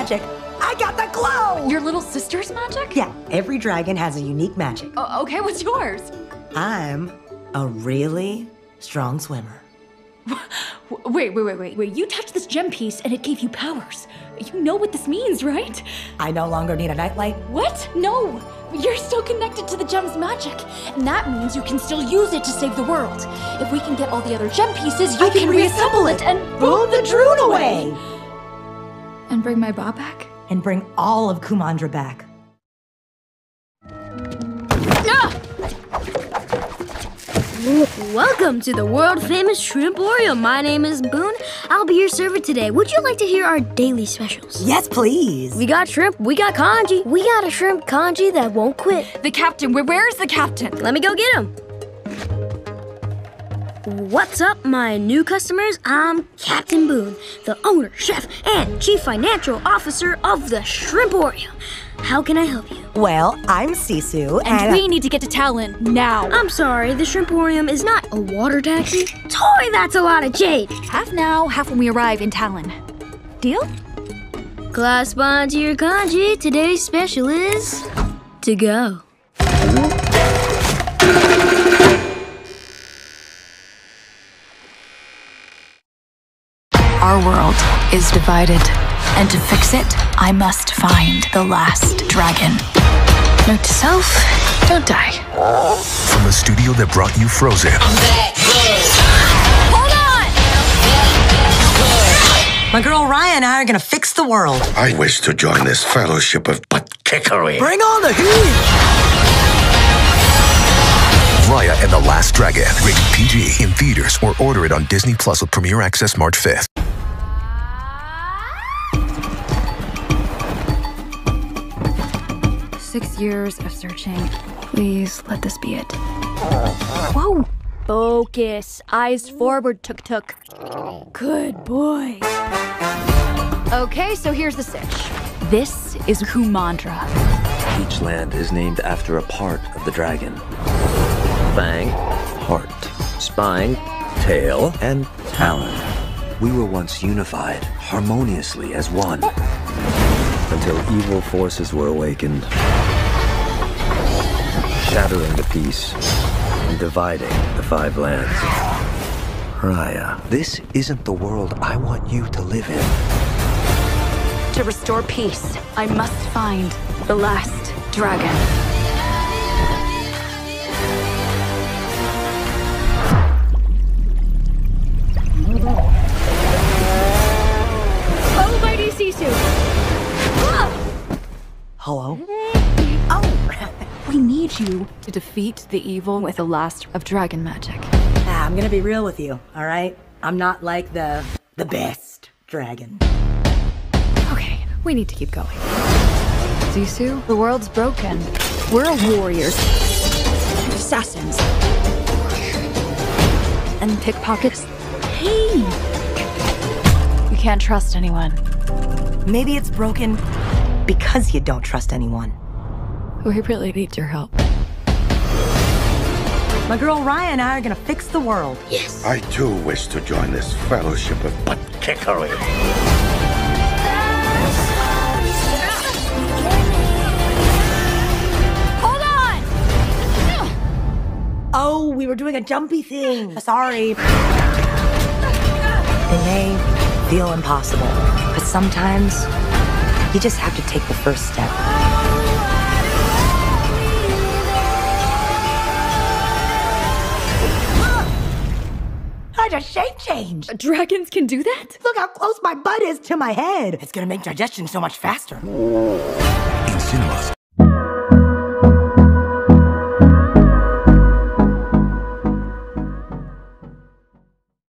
magic. I got the glow! Your little sister's magic? Yeah, every dragon has a unique magic. Okay, what's yours? I'm a really strong swimmer. Wait. You touched this gem piece and it gave you powers. You know what this means, right? I no longer need a nightlight. What? No! You're still connected to the gem's magic. And that means you can still use it to save the world. If we can get all the other gem piees, you can reassemble it and boom the Droon away! And bring my ba back? And bring all of Kumandra back. Welcome to the world-famous Shrimporium. My name is Boone. I'll be your server today. Would you like to hear our daily specials? Yes, please. We got shrimp. We got congee. We got a shrimp congee that won't quit. The captain. Where is the captain? Let me go get him. What's up, my new customers? I'm Captain Boone, the owner, chef, and chief financial officer of the Shrimporium. How can I help you? Well, I'm Sisu, and we need to get to Talon now. I'm sorry, the Shrimporium is not a water taxi. Toy, that's a lot of jade. Half now, half when we arrive in Talon. Deal? Class bond to your kanji. Today's special is to go. Our world is divided. And to fix it, I must find the last dragon. Note to self, don't die. From the studio that brought you Frozen. Hold on! My girl Raya and I are gonna fix the world. I wish to join this fellowship of butt-kickery. Bring on the heat! Raya and the Last Dragon. Rated PG. In theaters or order it on Disney Plus with premiere access March 5th. Six years of searching. Please let this be it. Whoa! Focus. Eyes forward, tuk-tuk. Good boy. Okay, so here's the sitch. This is Kumandra. Each land is named after a part of the dragon. Fang, heart, spine, tail, and talon. We were once unified, harmoniously as one. Until evil forces were awakened, shattering the peace and dividing the five lands. Raya, this isn't the world I want you to live in. To restore peace, I must find the last dragon. Almighty Sisu! Hello? Oh! We need you to defeat the evil with the last of dragon magic. I'm gonna be real with you, alright? I'm not like the best dragon. Okay, we need to keep going. Sisu, the world's broken. We're warriors, assassins, and pickpockets. Hey! You can't trust anyone. Maybe it's broken because you don't trust anyone. We really need your help. My girl Raya and I are gonna fix the world. Yes. I too wish to join this fellowship of butt-kickery. Hold on! Oh, we were doing a jumpy thing. Sorry. It may feel impossible, but sometimes you just have to take the first step. I just shape change. Dragons can do that? Look how close my butt is to my head. It's gonna make digestion so much faster.